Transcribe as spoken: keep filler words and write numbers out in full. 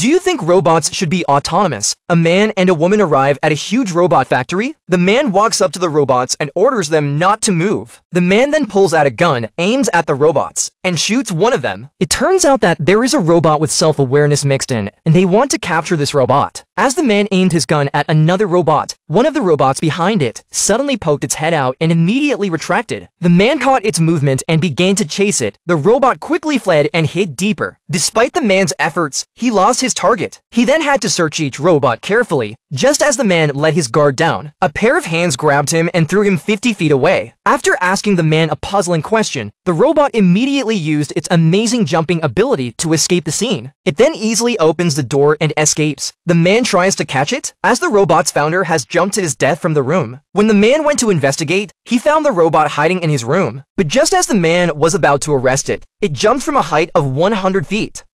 Do you think robots should be autonomous? A man and a woman arrive at a huge robot factory. The man walks up to the robots and orders them not to move. The man then pulls out a gun, aims at the robots, and shoots one of them. It turns out that there is a robot with self-awareness mixed in, and they want to capture this robot. As the man aimed his gun at another robot, one of the robots behind it suddenly poked its head out and immediately retracted. The man caught its movement and began to chase it. The robot quickly fled and hid deeper. Despite the man's efforts, he lost his target. He then had to search each robot carefully. Just as the man let his guard down, a pair of hands grabbed him and threw him fifty feet away. After asking the man a puzzling question, the robot immediately used its amazing jumping ability to escape the scene. It then easily opens the door and escapes. The man tries to catch it, as the robot's founder has jumped to his death from the room. When the man went to investigate, he found the robot hiding in his room. But just as the man was about to arrest it, it jumped from a height of one hundred feet.